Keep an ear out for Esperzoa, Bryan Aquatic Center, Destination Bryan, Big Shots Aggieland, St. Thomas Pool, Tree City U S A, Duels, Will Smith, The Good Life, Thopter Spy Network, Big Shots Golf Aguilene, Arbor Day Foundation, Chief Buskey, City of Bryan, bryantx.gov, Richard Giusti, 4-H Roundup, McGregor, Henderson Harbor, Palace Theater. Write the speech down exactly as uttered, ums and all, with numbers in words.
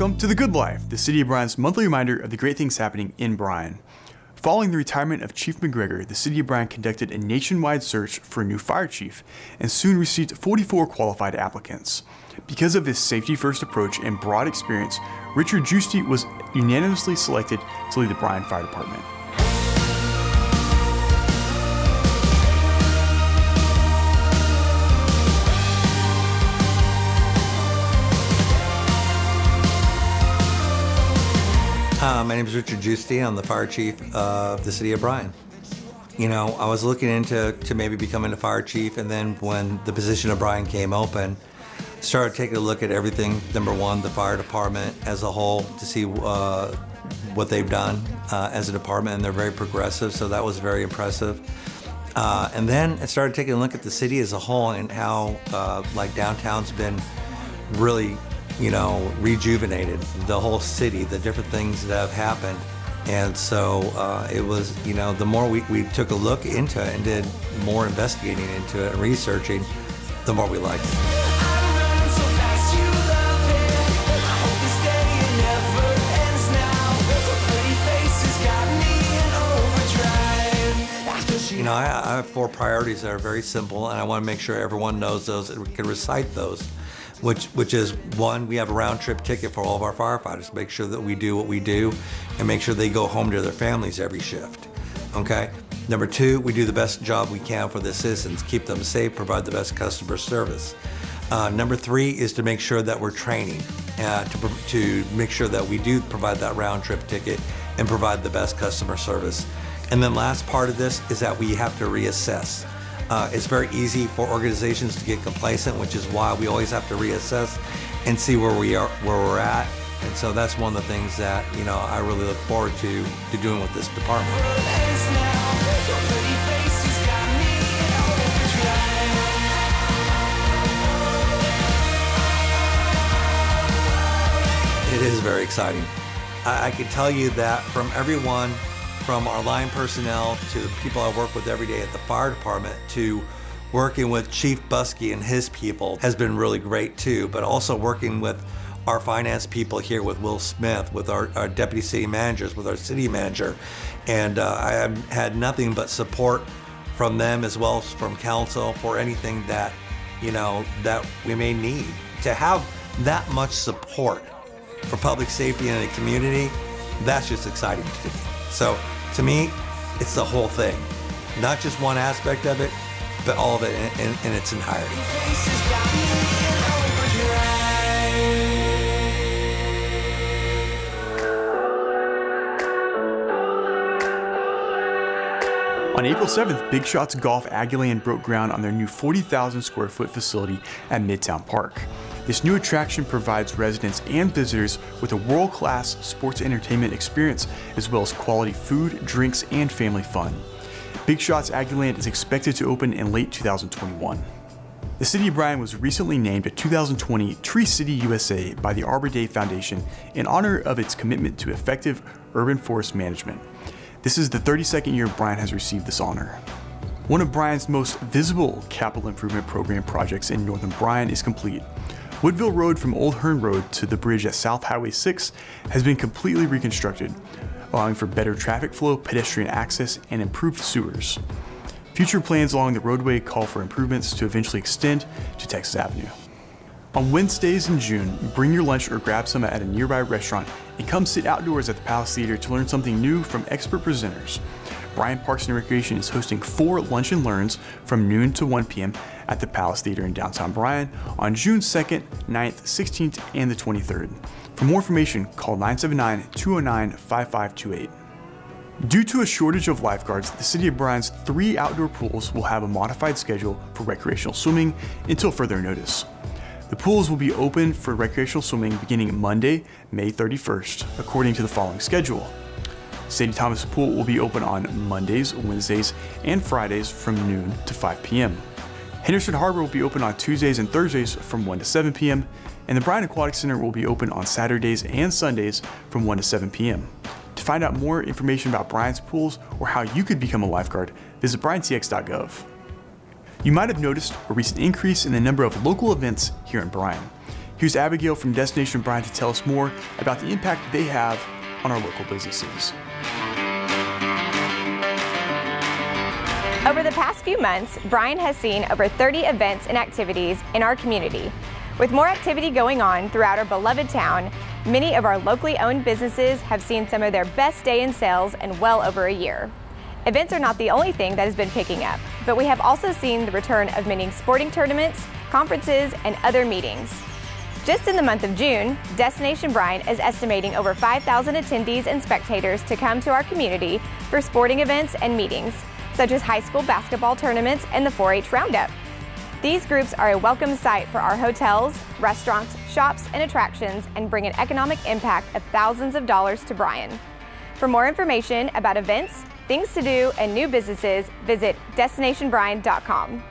Welcome to The Good Life, the City of Bryan's monthly reminder of the great things happening in Bryan. Following the retirement of Chief McGregor, the City of Bryan conducted a nationwide search for a new fire chief and soon received forty-four qualified applicants. Because of his safety-first approach and broad experience, Richard Giusti was unanimously selected to lead the Bryan Fire Department. Uh, my name is Richard Giusti. I'm the fire chief of the City of Bryan. You know, I was looking into to maybe becoming a fire chief, and then when the position of Bryan came open, started taking a look at everything. Number one, the fire department as a whole, to see uh, what they've done uh, as a department, and they're very progressive, so that was very impressive. Uh, and then I started taking a look at the city as a whole and how, uh, like, downtown's been really, you know, rejuvenated, the whole city, the different things that have happened. And so uh, it was, you know, the more we, we took a look into it and did more investigating into it and researching, the more we liked it. You know, I, I have four priorities that are very simple, and I want to make sure everyone knows those and can recite those. Which, which is, one, we have a round-trip ticket for all of our firefighters. Make sure that we do what we do and make sure they go home to their families every shift, okay? Number two, we do the best job we can for the citizens, keep them safe, provide the best customer service. Uh, number three is to make sure that we're training, uh, to, to make sure that we do provide that round-trip ticket and provide the best customer service. And then last part of this is that we have to reassess. Uh, it's very easy for organizations to get complacent, which is why we always have to reassess and see where we are, where we're at. And so that's one of the things that, you know, I really look forward to to doing with this department. It is very exciting. I, I can tell you that from everyone, from our line personnel to the people I work with every day at the fire department to working with Chief Buskey and his people has been really great too, but also working with our finance people here with Will Smith, with our, our deputy city managers, with our city manager. And uh, I have had nothing but support from them as well as from council for anything that, you know, that we may need. To have that much support for public safety in a community, that's just exciting to me. So, to me, it's the whole thing. Not just one aspect of it, but all of it in, in, in its entirety. On April seventh, Big Shots Golf Aguilene broke ground on their new forty thousand square foot facility at Midtown Park. This new attraction provides residents and visitors with a world-class sports entertainment experience, as well as quality food, drinks, and family fun. Big Shots Aggieland is expected to open in late two thousand twenty-one. The City of Bryan was recently named a two thousand twenty Tree City U S A by the Arbor Day Foundation in honor of its commitment to effective urban forest management. This is the thirty-second year Bryan has received this honor. One of Bryan's most visible capital improvement program projects in northern Bryan is complete. Woodville Road from Old Hearn Road to the bridge at South Highway six has been completely reconstructed, allowing for better traffic flow, pedestrian access, and improved sewers. Future plans along the roadway call for improvements to eventually extend to Texas Avenue. On Wednesdays in June, bring your lunch or grab some at a nearby restaurant and come sit outdoors at the Palace Theater to learn something new from expert presenters. Bryan Parks and Recreation is hosting four Lunch and Learns from noon to one p m at the Palace Theater in downtown Bryan on June second, ninth, sixteenth, and the twenty-third. For more information, call nine seven nine, two oh nine, five five two eight. Due to a shortage of lifeguards, the City of Bryan's three outdoor pools will have a modified schedule for recreational swimming until further notice. The pools will be open for recreational swimming beginning Monday, May thirty-first, according to the following schedule. Saint Thomas Pool will be open on Mondays, Wednesdays, and Fridays from noon to five p m Henderson Harbor will be open on Tuesdays and Thursdays from one to seven p m, and the Bryan Aquatic Center will be open on Saturdays and Sundays from one to seven p m To find out more information about Bryan's pools or how you could become a lifeguard, visit bryan t x dot gov. You might have noticed a recent increase in the number of local events here in Bryan. Here's Abigail from Destination Bryan to tell us more about the impact they have on our local businesses. Over the past few months, Bryan has seen over thirty events and activities in our community. With more activity going on throughout our beloved town, many of our locally owned businesses have seen some of their best day in sales in well over a year. Events are not the only thing that has been picking up, but we have also seen the return of many sporting tournaments, conferences, and other meetings. Just in the month of June, Destination Bryan is estimating over five thousand attendees and spectators to come to our community for sporting events and meetings, such as high school basketball tournaments and the four H Roundup. These groups are a welcome sight for our hotels, restaurants, shops, and attractions, and bring an economic impact of thousands of dollars to Bryan. For more information about events, things to do, and new businesses, visit destination bryan dot com.